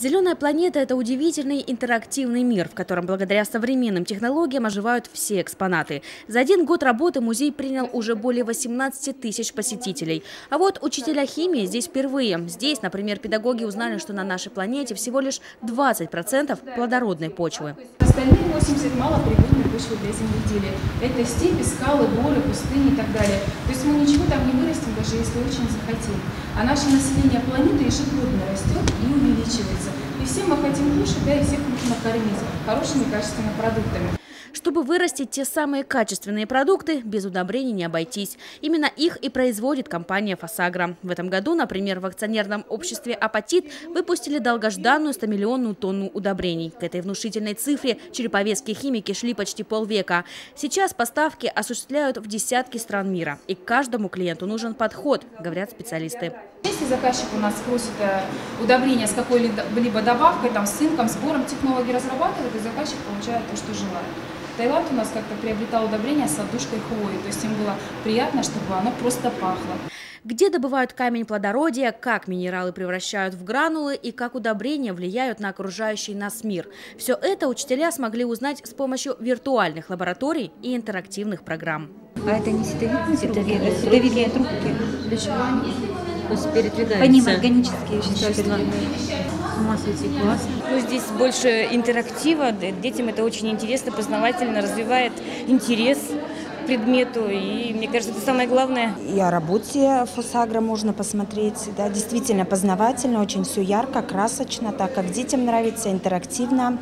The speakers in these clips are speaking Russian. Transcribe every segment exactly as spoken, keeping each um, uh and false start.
Зеленая планета – это удивительный интерактивный мир, в котором благодаря современным технологиям оживают все экспонаты. За один год работы музей принял уже более восемнадцати тысяч посетителей. А вот учителя химии здесь впервые. Здесь, например, педагоги узнали, что на нашей планете всего лишь двадцать процентов плодородной почвы. Остальные восемьдесят процентов малопригодной почвы для земледелия. Это степи, скалы, горы, пустыни и так далее. То есть мы ничего там не вырастим, даже если очень захотим. А наше население планеты ежегодно растет и увеличивается. И все мы хотим лучше, да, и всех нужно кормить хорошими качественными продуктами. Чтобы вырастить те самые качественные продукты, без удобрений не обойтись. Именно их и производит компания ФосАгро. В этом году, например, в акционерном обществе «Апатит» выпустили долгожданную стомиллионную тонну удобрений. К этой внушительной цифре череповецкие химики шли почти полвека. Сейчас поставки осуществляют в десятки стран мира. И каждому клиенту нужен подход, говорят специалисты. Если заказчик у нас просит удобрения с какой-либо добавкой, там, с цинком, сбором, технологии разрабатывают, и заказчик получает то, что желает. Таиланд у нас как-то приобретал удобрение с отдушкой хвои, то есть им было приятно, чтобы оно просто пахло. Где добывают камень плодородия, как минералы превращают в гранулы и как удобрения влияют на окружающий нас мир. Все это учителя смогли узнать с помощью виртуальных лабораторий и интерактивных программ. А это не ситовидные трубки? Для чего они? Пусть передвигаются. По ним органические вещества. Ну, здесь больше интерактива, детям это очень интересно, познавательно, развивает интерес к предмету, и мне кажется, это самое главное. И о работе ФосАгро можно посмотреть, да, действительно познавательно, очень все ярко, красочно, так как детям нравится, интерактивно,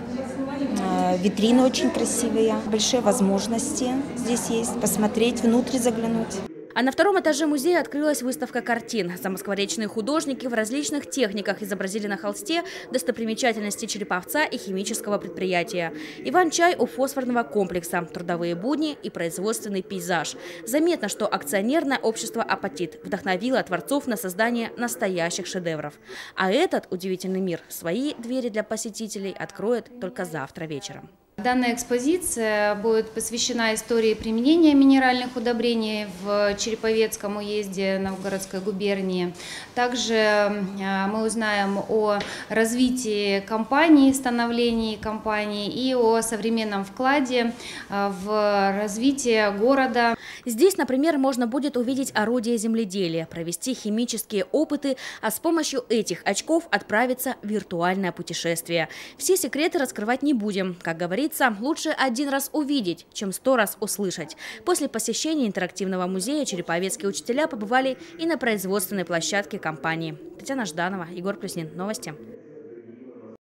витрины очень красивые, большие возможности здесь есть, посмотреть, внутрь заглянуть. А на втором этаже музея открылась выставка картин. Замоскворечные художники в различных техниках изобразили на холсте достопримечательности Череповца и химического предприятия. Иван-чай у фосфорного комплекса, трудовые будни и производственный пейзаж. Заметно, что акционерное общество «Апатит» вдохновило творцов на создание настоящих шедевров. А этот удивительный мир свои двери для посетителей откроет только завтра вечером. Данная экспозиция будет посвящена истории применения минеральных удобрений в Череповецком уезде Новгородской губернии. Также мы узнаем о развитии компании, становлении компании и о современном вкладе в развитие города. Здесь, например, можно будет увидеть орудия земледелия, провести химические опыты, а с помощью этих очков отправиться в виртуальное путешествие. Все секреты раскрывать не будем, как говорится. Лучше один раз увидеть, чем сто раз услышать. После посещения интерактивного музея череповецкие учителя побывали и на производственной площадке компании. Татьяна Жданова, Егор Плюснин. Новости.